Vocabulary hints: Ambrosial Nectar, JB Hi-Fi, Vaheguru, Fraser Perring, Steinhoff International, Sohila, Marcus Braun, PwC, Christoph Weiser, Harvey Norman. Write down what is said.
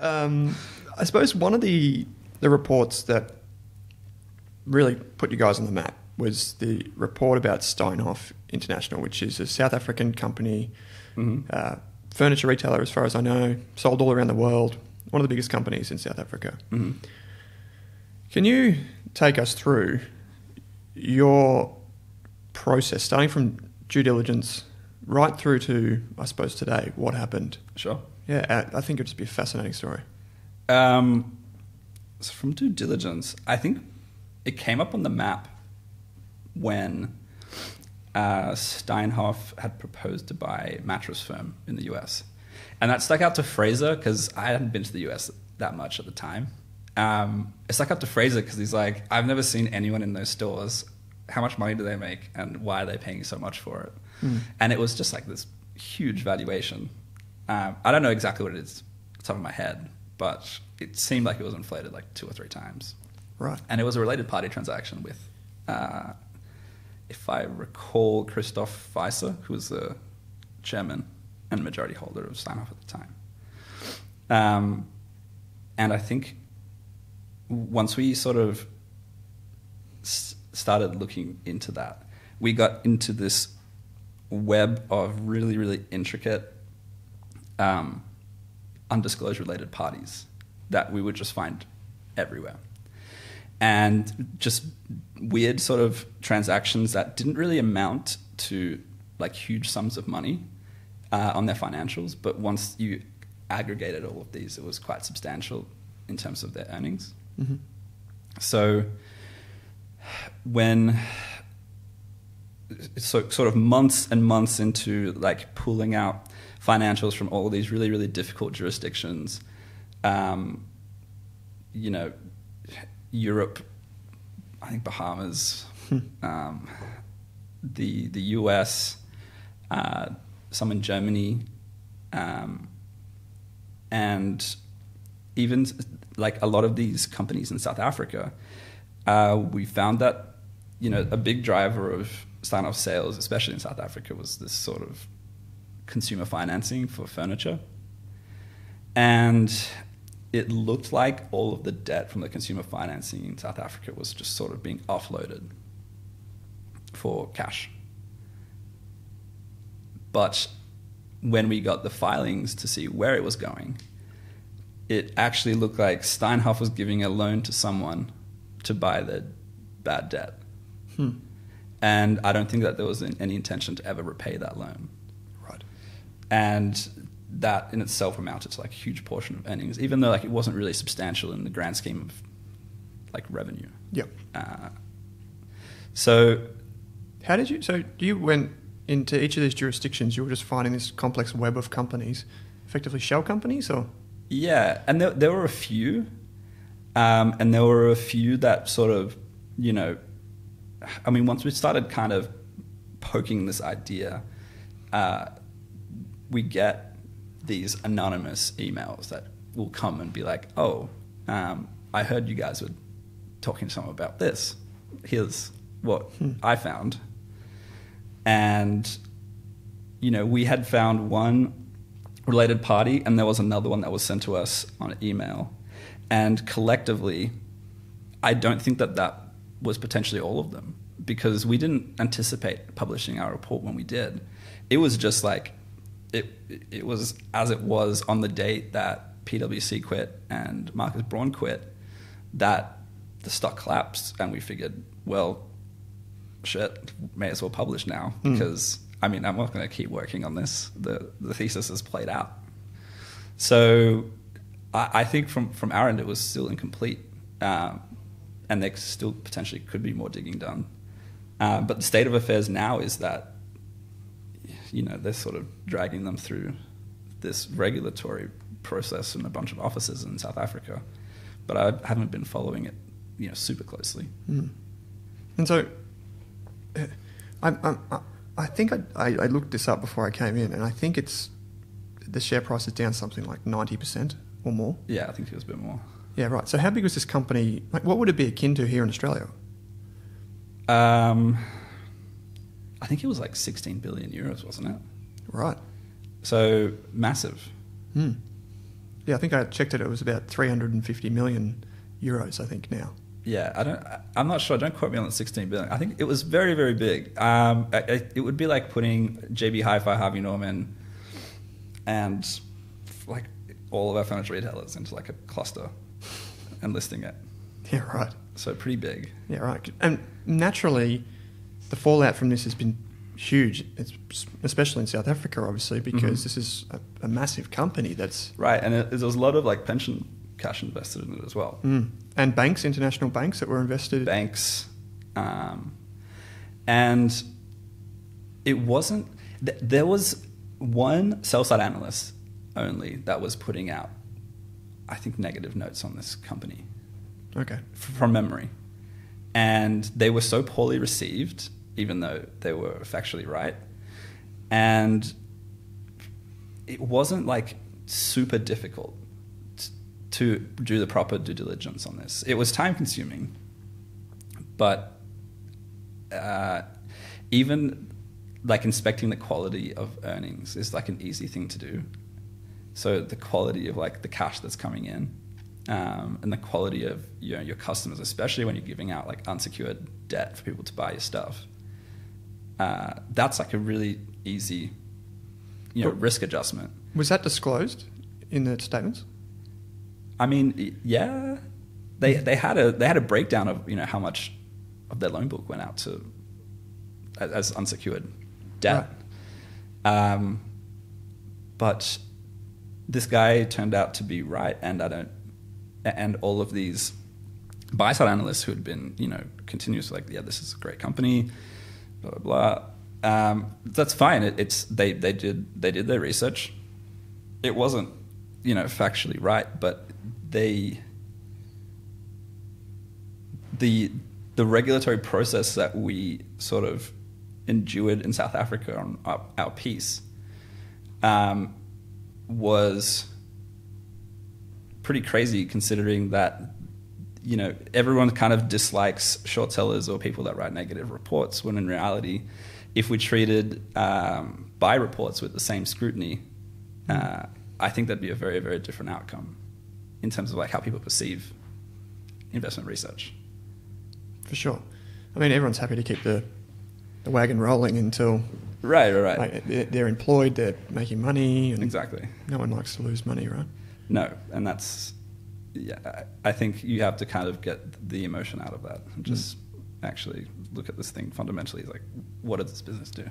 I suppose one of the reports that really put you guys on the map was the report about Steinhoff International, which is a South African company, furniture retailer as far as I know, sold all around the world, one of the biggest companies in South Africa. Can you take us through your process, starting from due diligence right through to, I suppose, today, what happened? Sure. Yeah, I think it would just be a fascinating story. So from due diligence, I think it came up on the map when Steinhoff had proposed to buy Mattress Firm in the US. And that stuck out to Fraser because I hadn't been to the US that much at the time. It stuck out to Fraser because he's like, I've never seen anyone in those stores. How much money do they make and why are they paying so much for it? And it was just like this huge valuation. I don't know exactly what it is off the top of my head, but it seemed like it was inflated like 2 or 3 times. Right. And it was a related party transaction with... if I recall, Christoph Weiser, who was the chairman and majority holder of Steinhoff at the time. And I think once we sort of started looking into that, we got into this web of really, really intricate undisclosed related parties that we would just find everywhere. And just weird sort of transactions that didn't really amount to like huge sums of money on their financials. But once you aggregated all of these, it was quite substantial in terms of their earnings. So when, so sort of months and months into like pulling out financials from all of these really, really difficult jurisdictions, you know, Europe, I think Bahamas, the US, some in Germany, and even like a lot of these companies in South Africa, we found that, you know, a big driver of Steinhoff sales, especially in South Africa, was this sort of consumer financing for furniture. And it looked like all of the debt from the consumer financing in South Africa was just sort of being offloaded for cash. But when we got the filings to see where it was going, it actually looked like Steinhoff was giving a loan to someone to buy the bad debt. And I don't think that there was any intention to ever repay that loan. Right. And that in itself amounted to like a huge portion of earnings, even though like it wasn't really substantial in the grand scheme of like revenue. Yep. So how did you, so you went into each of these jurisdictions, you were just finding this complex web of companies, effectively shell companies or? Yeah. And there were a few, and there were a few that sort of, you know, I mean, once we started kind of poking this idea, we get these anonymous emails that will come and be like, oh, I heard you guys were talking to someone about this. Here's what I found. And, you know, we had found one related party and there was another one that was sent to us on email. And collectively, I don't think that that was potentially all of them because we didn't anticipate publishing our report when we did. It was just like, it was as it was on the date that PwC quit and Marcus Braun quit that the stock collapsed and we figured, well, shit, may as well publish now because, I mean, I'm not going to keep working on this. The thesis has played out. So I think from our end, it was still incomplete and there still potentially could be more digging done. But the state of affairs now is that you know, they're sort of dragging them through this regulatory process in a bunch of offices in South Africa. But I haven't been following it, you know, super closely. And so I think I looked this up before I came in, and I think it's the share price is down something like 90% or more. Yeah, I think it was a bit more. Yeah, right. So how big was this company? Like, what would it be akin to here in Australia? I think it was like 16 billion euros, wasn't it? Right. So massive. yeah, I think I checked it. It was about 350 million euros, I think, now. Yeah, I'm not sure. Don't quote me on the 16 billion. I think it was very, very big. It would be like putting JB Hi-Fi, Harvey Norman, and like all of our furniture retailers into like a cluster and listing it. Yeah, right. So pretty big. Yeah, right. And naturally, the fallout from this has been huge. It's especially in South Africa, obviously, because this is a massive company that's right. And there's a lot of like pension cash invested in it as well. Mm. And banks, international banks that were invested. Banks. And it wasn't... There was one sell-side analyst only that was putting out, I think, negative notes on this company. Okay. From memory. And they were so poorly received, even though they were factually right. And it wasn't like super difficult to do the proper due diligence on this. It was time consuming, but even like inspecting the quality of earnings is like an easy thing to do. So the quality of like the cash that's coming in, and the quality of your customers, especially when you're giving out like unsecured debt for people to buy your stuff, that's like a really easy, risk adjustment. Was that disclosed in the statements? I mean, yeah, they had a breakdown of how much of their loan book went out to as unsecured debt, right. But this guy turned out to be right, and and all of these buy side analysts who had been continuously like, yeah, this is a great company, blah blah blah. That's fine. They did their research. It wasn't factually right, but the regulatory process that we sort of endured in South Africa on our piece was pretty crazy, considering that everyone kind of dislikes short sellers or people that write negative reports, when in reality, if we treated buy reports with the same scrutiny, I think that'd be a very, very different outcome in terms of like how people perceive investment research. For sure. I mean, everyone's happy to keep the wagon rolling until right. Like, they're employed, they're making money. And exactly. No one likes to lose money, right? No, and that's, yeah, I think you have to kind of get the emotion out of that and just actually look at this thing fundamentally, like, what does this business do?